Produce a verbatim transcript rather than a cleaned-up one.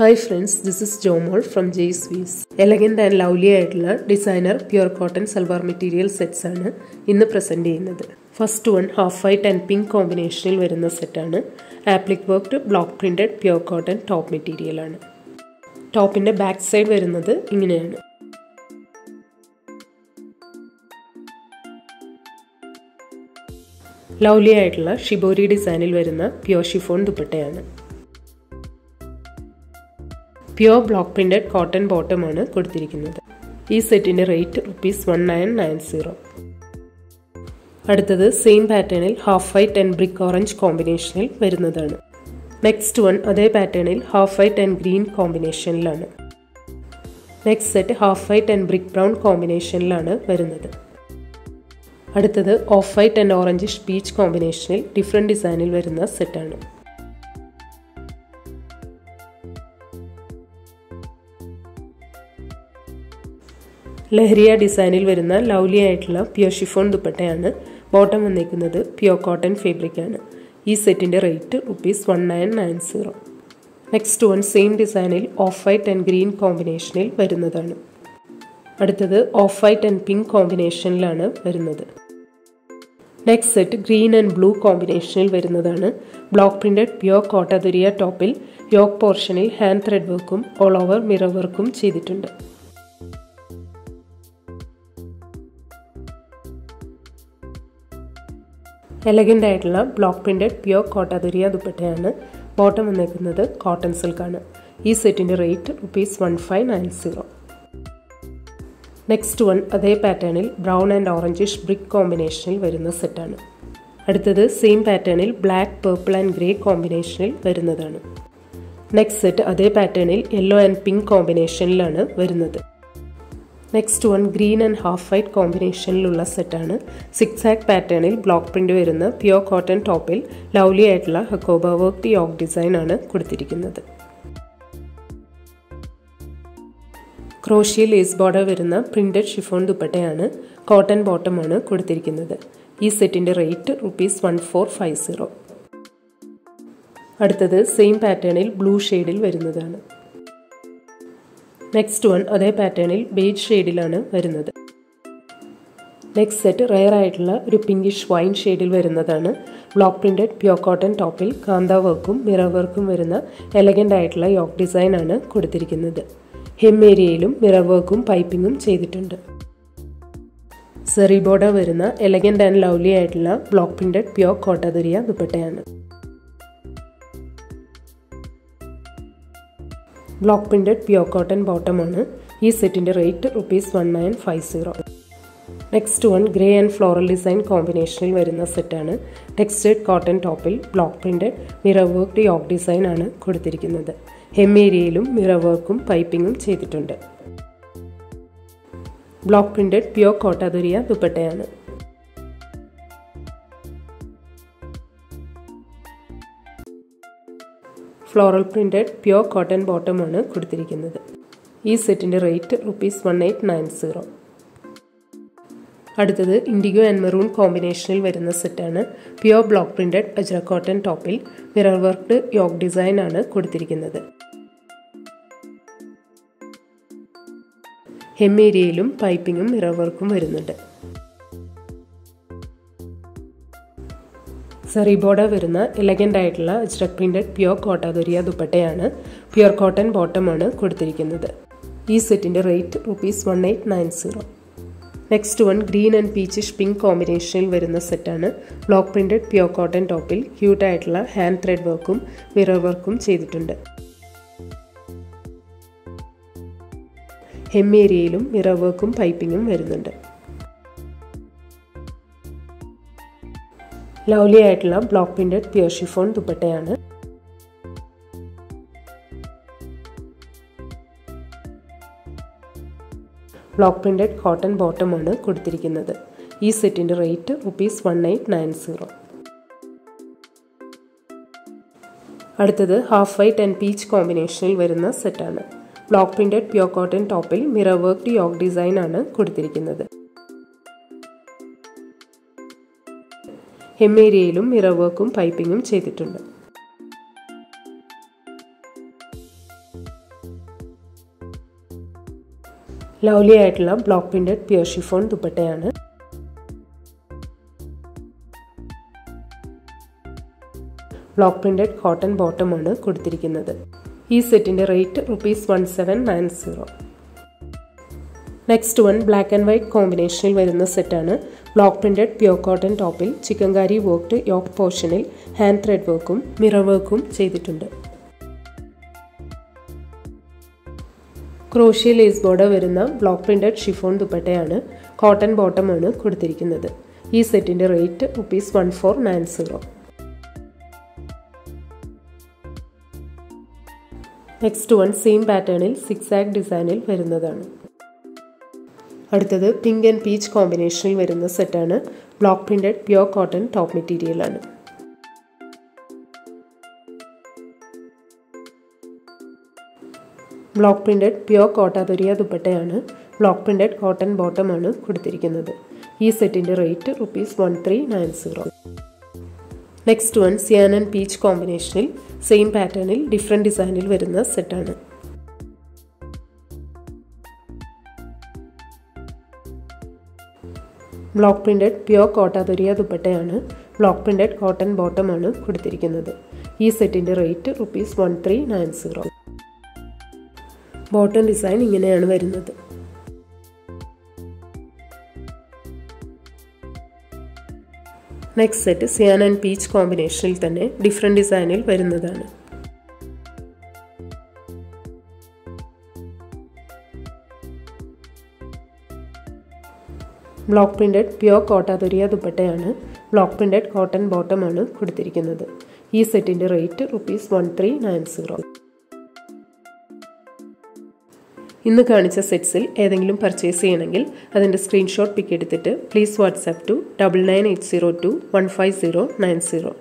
Hi friends, this is Jomol from J S V S. Elegant and lovely ആയിട്ടുള്ള designer pure cotton salwar material sets ആണ് ഇന്ന് present ചെയ്യുന്നത്. First one half white and pink combinationil വരുന്ന set ആണ്. Applique worked block printed pure cotton top material ആണ്. ടോപ്പിന്റെ back side വരുന്നത് ഇങ്ങനെയാണ്. ലവ്ലി ആയിട്ടുള്ള ഷിബോരി ഡിസൈനിൽ വരുന്ന പ്യുവർ ഷിഫോൺ ദുപ്പട്ടയാണ്. Pure block printed cotton bottom ആണ് കൊടുത്തിരിക്കുന്നത്. ഈ സെറ്റിന്റെ rate rupees one nine nine zero. അടുത്തത് സെയിം പാറ്റേണിൽ half white and brick orange കോമ്പിനേഷനിൽ വരുന്നതാണ്. നെക്സ്റ്റ് വൺ അതേ പാറ്റേണിൽ ഹാഫ് വൈറ്റ് ആൻഡ് ഗ്രീൻ കോമ്പിനേഷനിലാണ്. Next set half white and brick brown കോമ്പിനേഷനിലാണ് വരുന്നത്. അടുത്തത് off white and orangish peach കോമ്പിനേഷനിൽ ഡിഫറെൻറ്റ് ഡിസൈനിൽ വരുന്ന സെറ്റാണ്. ലഹരിയ ഡിസൈനിൽ വരുന്ന ലവ്ലി ആയിട്ടുള്ള പ്യുവർ ഷിഫോൺ ദുപ്പട്ടയാണ്. ബോട്ടം വന്നിരിക്കുന്നത് പ്യുവർ കോട്ടൺ ഫാബ്രിക്കാണ്. ഈ സെറ്റിൻ്റെ rate rupees one nine nine zero. Next one same ഡിസൈനിൽ ഓഫ് വൈറ്റ് ആൻഡ് ഗ്രീൻ കോമ്പിനേഷനിൽ വരുന്നതാണ്. അടുത്തത് ഓഫ് വൈറ്റ് ആൻഡ് പിങ്ക് കോമ്പിനേഷനിലാണ് വരുന്നത്. Next set green and blue കോമ്പിനേഷനിൽ വരുന്നതാണ്. ബ്ലോക്ക് പ്രിൻറ്റഡ് പ്യുവർ കോട്ട ദുരിയ ടോപ്പിൽ യോക്ക് പോർഷനിൽ ഹാൻഡ് ത്രെഡ് വർക്കും ഓൾ ഓവർ മിറർ വർക്കും ചെയ്തിട്ടുണ്ട്. എലഗൻ്റ് ആയിട്ടുള്ള ബ്ലോക്ക് പ്രിൻറ്റഡ് പ്യുവർ കോട്ട ദുരിയ ദുപ്പട്ടയാണ്. ബോട്ടം വന്നിരിക്കുന്നത് കോട്ടൺ സിൽക്കാണ്. ഈ സെറ്റിൻ്റെ rate rupees one five nine zero. Next one അതേ പാറ്റേണിൽ ബ്രൗൺ ആൻഡ് ഓറഞ്ചിഷ് ബ്രിക്ക് കോമ്പിനേഷനിൽ വരുന്ന സെറ്റാണ്. അടുത്തത് സെയിം പാറ്റേണിൽ ബ്ലാക്ക് പേർപ്പിൾ ആൻഡ് ഗ്രേ കോമ്പിനേഷനിൽ വരുന്നതാണ്. നെക്സ്റ്റ് സെറ്റ് അതേ പാറ്റേണിൽ യെല്ലോ ആൻഡ് പിങ്ക് കോമ്പിനേഷനിലാണ് വരുന്നത്. Next one green and half white കോമ്പിനേഷനിലുള്ള സെറ്റാണ്. സിക്സ് ആക് പാറ്റേണിൽ ബ്ലോക്ക് പ്രിൻ്റ് വരുന്ന പ്യുവർ കോട്ടൺ ടോപ്പിൽ ലവ്ലി ആയിട്ടുള്ള ഹക്കോബ വർക്ക് യോക്ക് ഡിസൈനാണ് കൊടുത്തിരിക്കുന്നത്. ക്രോഷ്യ ലേസ് ബോർഡർ വരുന്ന പ്രിൻറ്റഡ് ഷിഫോൺ ദുപ്പട്ടയാണ്. കോട്ടൺ ബോട്ടമാണ് കൊടുത്തിരിക്കുന്നത്. ഈ സെറ്റിൻ്റെ rate rupees one four five zero. അടുത്തത് സെയിം പാറ്റേണിൽ ബ്ലൂ ഷെയ്ഡിൽ വരുന്നതാണ്. നെക്സ്റ്റ് വൺ അതേ പാറ്റേണിൽ ബേജ് ഷെയ്ഡിലാണ് വരുന്നത്. നെക്സ്റ്റ് സെറ്റ് റെയർ ആയിട്ടുള്ള ഒരു പിങ്കിഷ് വൈൻ ഷെയ്ഡിൽ വരുന്നതാണ്. ബ്ലോക്ക് പ്രിൻറ്റഡ് പ്യുവർ കോട്ടൺ ടോപ്പിൽ കാന്ത വർക്കും മിറർ വർക്കും വരുന്ന എലഗൻ്റ് ആയിട്ടുള്ള യോക്ക് ഡിസൈനാണ് കൊടുത്തിരിക്കുന്നത്. ഹെം ഏരിയയിലും മിറർ വർക്കും പൈപ്പിങ്ങും ചെയ്തിട്ടുണ്ട്. സെറി ബോർഡർ വരുന്ന എലഗൻ്റ് ആൻഡ് ലവ്ലി ആയിട്ടുള്ള ബ്ലോക്ക് പ്രിൻറ്റഡ് പ്യുവർ കോട്ട ദുരിയ ദുപ്പട്ടയാണ്. ബ്ലോക്ക് പ്രിൻറ്റഡ് പ്യുവർ കോട്ടൺ ബോട്ടമാണ്. ഈ സെറ്റിൻ്റെ rate rupees one nine five zero. Next one grey and floral design കോമ്പിനേഷനിൽ വരുന്ന സെറ്റാണ്. ടെക്സ്റ്റൈഡ് കോട്ടൺ ടോപ്പിൽ block printed mirror work yoke ഡിസൈനാണ് കൊടുത്തിരിക്കുന്നത്. ഹെം ഏരിയയിലും മിറർ വർക്കും പൈപ്പിങ്ങും ചെയ്തിട്ടുണ്ട്. ബ്ലോക്ക് പ്രിൻറ്റഡ് പ്യുവർ കോട്ട ദുരിയ ദുപ്പട്ടയാണ്. ഫ്ലോറൽ പ്രിൻറ്റഡ് പ്യുവർ കോട്ടൺ ബോട്ടമാണ് കൊടുത്തിരിക്കുന്നത്. ഈ സെറ്റിൻ്റെ rate rupees one eight nine zero. അടുത്തത് ഇൻഡിഗോ ആൻഡ് മെറൂൺ കോമ്പിനേഷനിൽ വരുന്ന സെറ്റാണ്. Pure block printed ajrakh cotton ടോപ്പിൽ മിറർ വർക്ക്ഡ് യോക്ക് ഡിസൈനാണ് കൊടുത്തിരിക്കുന്നത്. ഹെം ഏരിയയിലും പൈപ്പിങ്ങും മിറർ വർക്കും വരുന്നുണ്ട്. സറി ബോർഡർ വരുന്ന എലഗൻ്റ് ആയിട്ടുള്ള അജ്രഖ് പ്രിൻറ്റഡ് പ്യുവർ കോട്ട ദുരിയ ദുപ്പട്ടയാണ്. പ്യുവർ കോട്ടൺ ബോട്ടമാണ് കൊടുത്തിരിക്കുന്നത്. ഈ സെറ്റിൻ്റെ rate rupees one eight nine zero. Next one green and peachish pink കോമ്പിനേഷനിൽ വരുന്ന സെറ്റാണ്. ബ്ലോക്ക് പ്രിൻറ്റഡ് പ്യുവർ കോട്ടൺ ടോപ്പിൽ ക്യൂട്ടായിട്ടുള്ള ഹാൻഡ് ത്രെഡ് വർക്കും മിറർ വർക്കും ചെയ്തിട്ടുണ്ട്. ഹെം ഏരിയയിലും മിറർ വർക്കും പൈപ്പിങ്ങും വരുന്നുണ്ട്. ലവ്ലി ആയിട്ടുള്ള ബ്ലോക്ക് പ്രിൻറ്റഡ് പ്യുവർ ഷിഫോൺ ദുപ്പട്ടയാണ്. ബ്ലോക്ക് പ്രിൻറ്റഡ് കോട്ടൺ ബോട്ടമാണ് കൊടുത്തിരിക്കുന്നത്. ഈ സെറ്റിൻ്റെ rate rupees one eight nine zero. അടുത്തത് ഹാഫ് വൈറ്റ് ആൻഡ് പീച്ച് കോമ്പിനേഷനിൽ വരുന്ന സെറ്റാണ്. ബ്ലോക്ക് പ്രിൻറ്റഡ് പ്യുവർ കോട്ടൺ ടോപ്പിൽ മിറർ വർക്ക്ഡ് യോക്ക് ഡിസൈനാണ് കൊടുത്തിരിക്കുന്നത്. ഹെം ഏരിയയിലും മിറർ വർക്കും പൈപ്പിങ്ങും ചെയ്തിട്ടുണ്ട്. ലവ്ലി ആയിട്ടുള്ള ബ്ലോക്ക് പ്രിന്റഡ് പ്യുർ ഷിഫോൺ ദുപ്പട്ടയാണ്. ബ്ലോക്ക് പ്രിന്റഡ് കോട്ടൺ ബോട്ടമാണ് കൊടുത്തിരിക്കുന്നത്. ഈ സെറ്റിന്റെ rate rupees one seven nine zero. Next one black and white കോമ്പിനേഷനിൽ വരുന്ന സെറ്റാണ്. ബ്ലോക്ക് പ്രിന്റഡ് പ്യുർ കോട്ടൺ ടോപ്പിൽ ചിക്കൻകാരി വർക്ക്ഡ് യോക്ക് പോർഷനിൽ ഹാൻഡ് ത്രെഡ് വർക്കും മിറർ വർക്കും ചെയ്തിട്ടുണ്ട്. ക്രോഷ്യ ലേസ് ബോർഡർ വരുന്ന ബ്ലോക്ക് പ്രിന്റഡ് ഷിഫോൺ ദുപ്പട്ടയാണ്. കോട്ടൺ ബോട്ടമാണ് കൊടുത്തിരിക്കുന്നത്. ഈ സെറ്റിന്റെ rate rupees one four nine zero. Next one same പാറ്റേണിൽ സിക്സാക് ഡിസൈനിൽ വരുന്നതാണ്. അടുത്തത് പിങ്ക് ആൻഡ് പീച്ച് കോമ്പിനേഷനിൽ വരുന്ന സെറ്റാണ്. Block printed pure cotton top മെറ്റീരിയലാണ്. ബ്ലോക്ക് പ്രിന്റഡ് പ്യുർ കോട്ട ദൊരിയ ദുപ്പട്ടയാണ്. ബ്ലോക്ക് പ്രിന്റഡ് കോട്ടൺ ബോട്ടമാണ് കൊടുത്തിരിക്കുന്നത്. ഈ സെറ്റിൻ്റെ rate rupees one three nine zero. Next one cyan and peach കോമ്പിനേഷനിൽ സെയിം പാറ്റേണിൽ ഡിഫറെൻറ്റ് ഡിസൈനിൽ വരുന്ന സെറ്റാണ്. ബ്ലോക്ക് പ്രിന്റഡ് പ്യുർ കോട്ട ദൊരിയ ദുപ്പട്ടയാണ്. ബ്ലോക്ക് പ്രിന്റഡ് കോട്ടൺ ബോട്ടമാണ് കൊടുത്തിരിക്കുന്നത്. ഈ സെറ്റിൻ്റെ rate rupees one three nine zero. Bottom design ഇങ്ങനെയാണ് വരുന്നത്. Next set cyan and peach കോമ്പിനേഷനിൽ തന്നെ ഡിഫറെൻറ്റ് ഡിസൈനിൽ വരുന്നതാണ്. ബ്ലോക്ക് പ്രിന്റഡ് പ്യുർ കോട്ട ദൊരിയ ദുപ്പട്ടയാണ്. ബ്ലോക്ക് പ്രിന്റഡ് കോട്ടൺ ബോട്ടമാണ് കൊടുത്തിരിക്കുന്നത്. ഈ സെറ്റിൻ്റെ rate rupees one three nine zero. ഇന്ന് കാണിച്ച സെറ്റ്സിൽ ഏതെങ്കിലും പർച്ചേസ് ചെയ്യണമെങ്കിൽ അതിൻ്റെ സ്ക്രീൻഷോട്ട് പിക്ക് എടുത്തിട്ട് please WhatsApp to double nine eight zero two one five zero nine zero.